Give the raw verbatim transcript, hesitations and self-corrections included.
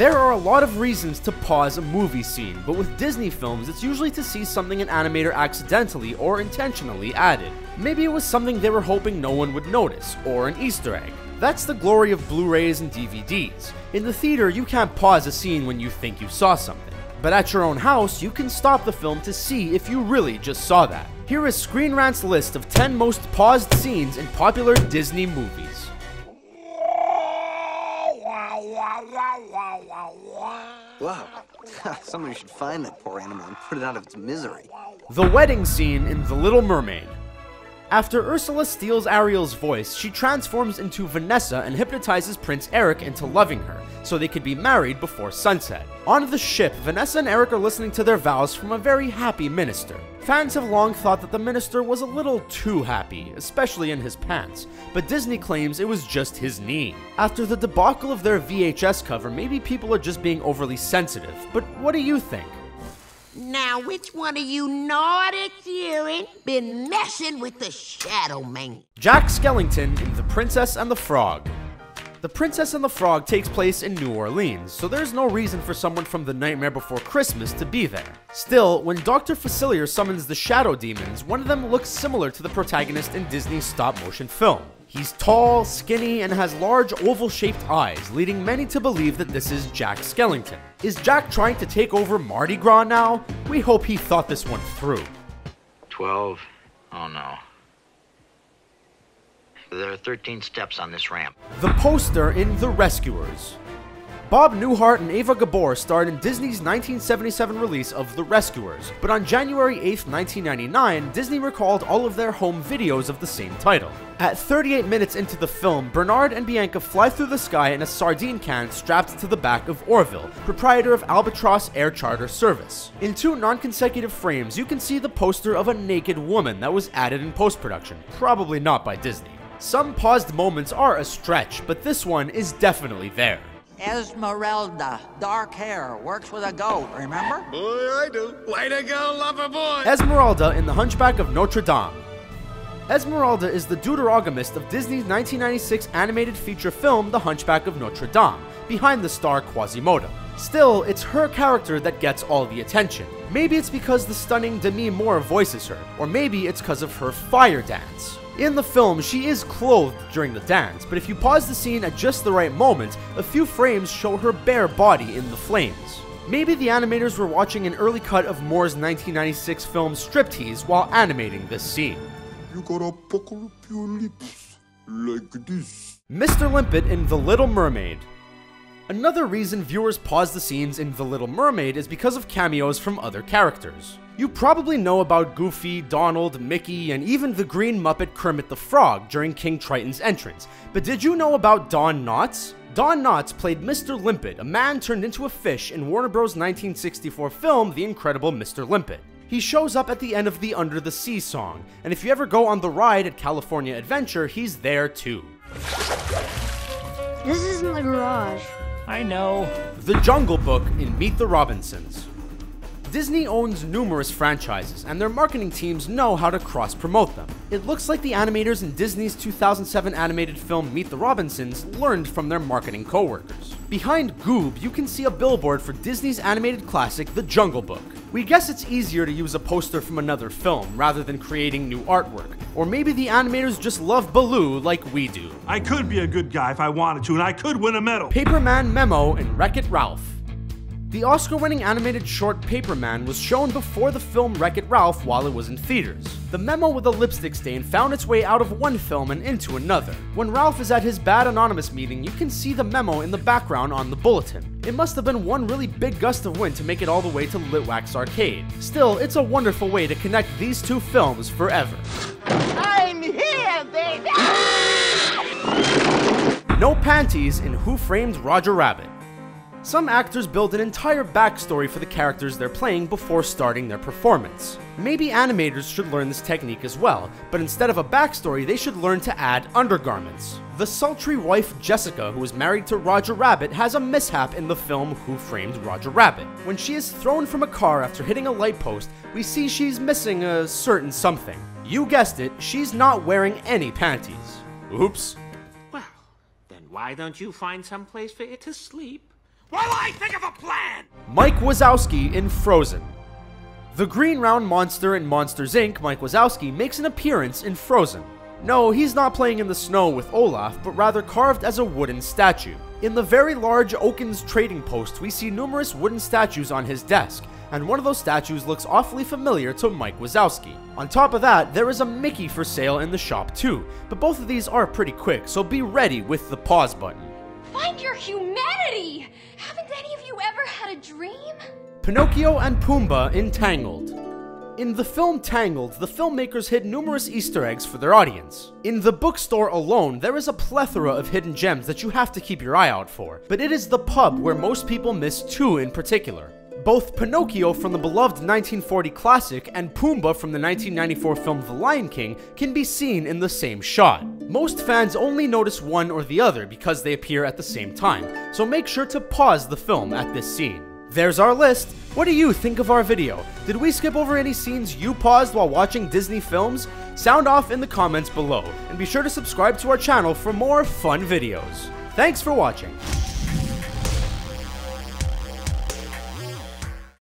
There are a lot of reasons to pause a movie scene, but with Disney films, it's usually to see something an animator accidentally or intentionally added. Maybe it was something they were hoping no one would notice, or an Easter egg. That's the glory of Blu-rays and D V Ds. In the theater, you can't pause a scene when you think you saw something. But at your own house, you can stop the film to see if you really just saw that. Here is Screen Rant's list of ten most paused scenes in popular Disney movies. Wow, somebody should find that poor animal and put it out of its misery. The wedding scene in The Little Mermaid. After Ursula steals Ariel's voice, she transforms into Vanessa and hypnotizes Prince Eric into loving her, so they could be married before sunset. On the ship, Vanessa and Eric are listening to their vows from a very happy minister. Fans have long thought that the minister was a little too happy, especially in his pants, but Disney claims it was just his knee. After the debacle of their V H S cover, maybe people are just being overly sensitive, but what do you think? Now, which one of you naughty children been messing with the Shadow Man? Jack Skellington in The Princess and the Frog. The Princess and the Frog takes place in New Orleans, so there's no reason for someone from The Nightmare Before Christmas to be there. Still, when Doctor Facilier summons the Shadow Demons, one of them looks similar to the protagonist in Disney's stop-motion film. He's tall, skinny, and has large oval-shaped eyes, leading many to believe that this is Jack Skellington. Is Jack trying to take over Mardi Gras now? We hope he thought this one through. twelve, oh no. There are thirteen steps on this ramp. The poster in The Rescuers. Bob Newhart and Ava Gabor starred in Disney's nineteen seventy-seven release of The Rescuers, but on January eighth, nineteen ninety-nine, Disney recalled all of their home videos of the same title. At thirty-eight minutes into the film, Bernard and Bianca fly through the sky in a sardine can strapped to the back of Orville, proprietor of Albatross Air Charter Service. In two non-consecutive frames, you can see the poster of a naked woman that was added in post-production, probably not by Disney. Some paused moments are a stretch, but this one is definitely there. Esmeralda, dark hair, works with a goat, remember? Boy, I do. Way to go, lover boy! Esmeralda in The Hunchback of Notre Dame. Esmeralda is the deuterogamist of Disney's nineteen ninety-six animated feature film The Hunchback of Notre Dame, behind the star Quasimodo. Still, it's her character that gets all the attention. Maybe it's because the stunning Demi Moore voices her, or maybe it's because of her fire dance. In the film, she is clothed during the dance, but if you pause the scene at just the right moment, a few frames show her bare body in the flames. Maybe the animators were watching an early cut of Moore's nineteen ninety-six film Striptease while animating this scene. You gotta pucker up your lips like this. Mister Limpet in The Little Mermaid. Another reason viewers pause the scenes in The Little Mermaid is because of cameos from other characters. You probably know about Goofy, Donald, Mickey, and even the Green Muppet Kermit the Frog during King Triton's entrance, but did you know about Don Knotts? Don Knotts played Mister Limpet, a man turned into a fish in Warner Bros. nineteen sixty-four film The Incredible Mister Limpet. He shows up at the end of the Under the Sea song, and if you ever go on the ride at California Adventure, he's there too. This isn't the garage. I know. The Jungle Book in Meet the Robinsons. Disney owns numerous franchises, and their marketing teams know how to cross-promote them. It looks like the animators in Disney's two thousand seven animated film Meet the Robinsons learned from their marketing co-workers. Behind Goob, you can see a billboard for Disney's animated classic The Jungle Book. We guess it's easier to use a poster from another film rather than creating new artwork. Or maybe the animators just love Baloo like we do. I could be a good guy if I wanted to, and I could win a medal. Paperman Memo in Wreck-It Ralph. The Oscar-winning animated short Paperman was shown before the film Wreck-It Ralph while it was in theaters. The memo with a lipstick stain found its way out of one film and into another. When Ralph is at his Bad Anonymous meeting, you can see the memo in the background on the bulletin. It must have been one really big gust of wind to make it all the way to Litwax Arcade. Still, it's a wonderful way to connect these two films forever. I'm here, baby! No panties in Who Framed Roger Rabbit. Some actors build an entire backstory for the characters they're playing before starting their performance. Maybe animators should learn this technique as well, but instead of a backstory, they should learn to add undergarments. The sultry wife Jessica, who is married to Roger Rabbit, has a mishap in the film Who Framed Roger Rabbit. When she is thrown from a car after hitting a light post, we see she's missing a certain something. You guessed it, she's not wearing any panties. Oops. Well, then why don't you find some place for it to sleep? While I think of a plan! Mike Wazowski in Frozen. The Green Round Monster in Monsters, Incorporated, Mike Wazowski, makes an appearance in Frozen. No, he's not playing in the snow with Olaf, but rather carved as a wooden statue. In the very large Oaken's trading post, we see numerous wooden statues on his desk, and one of those statues looks awfully familiar to Mike Wazowski. On top of that, there is a Mickey for sale in the shop too, but both of these are pretty quick, so be ready with the pause button. Find your humanity! Haven't any of you ever had a dream? Pinocchio and Pumbaa in Tangled. In the film Tangled, the filmmakers hid numerous Easter eggs for their audience. In the bookstore alone, there is a plethora of hidden gems that you have to keep your eye out for, but it is the pub where most people miss two in particular. Both Pinocchio from the beloved nineteen forty classic and Pumbaa from the nineteen ninety-four film The Lion King can be seen in the same shot. Most fans only notice one or the other because they appear at the same time, so make sure to pause the film at this scene. There's our list. What do you think of our video? Did we skip over any scenes you paused while watching Disney films? Sound off in the comments below, and be sure to subscribe to our channel for more fun videos. Thanks for watching.